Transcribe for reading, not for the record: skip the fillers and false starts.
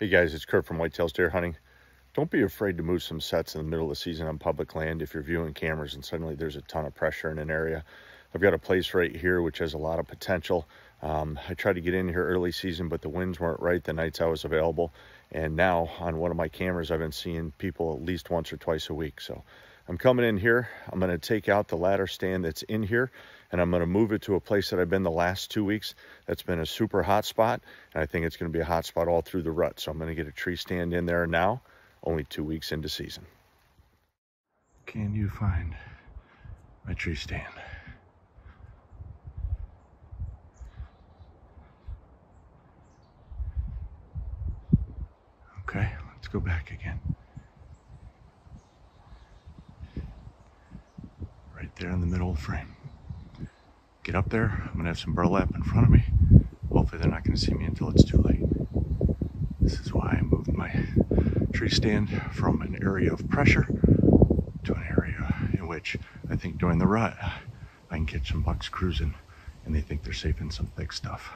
Hey guys, it's Kurt from WhiteTAILS Deer Hunting. Don't be afraid to move some sets in the middle of the season on public land if you're viewing cameras and suddenly there's a ton of pressure in an area. I've got a place right here which has a lot of potential. I tried to get in here early season, but the winds weren't right the nights I was available. And now on one of my cameras, I've been seeing people at least once or twice a week. So I'm coming in here. I'm going to take out the ladder stand that's in here, and I'm going to move it to a place that I've been the last 2 weeks. That's been a super hot spot, and I think it's going to be a hot spot all through the rut. So I'm going to get a tree stand in there now, only 2 weeks into season. Can you find my tree stand? Okay, let's go back again. Right there in the middle of the frame. Get up there, I'm gonna have some burlap in front of me. Hopefully they're not gonna see me until it's too late. This is why I moved my tree stand from an area of pressure to an area in which I think during the rut, I can catch some bucks cruising and they think they're safe in some thick stuff.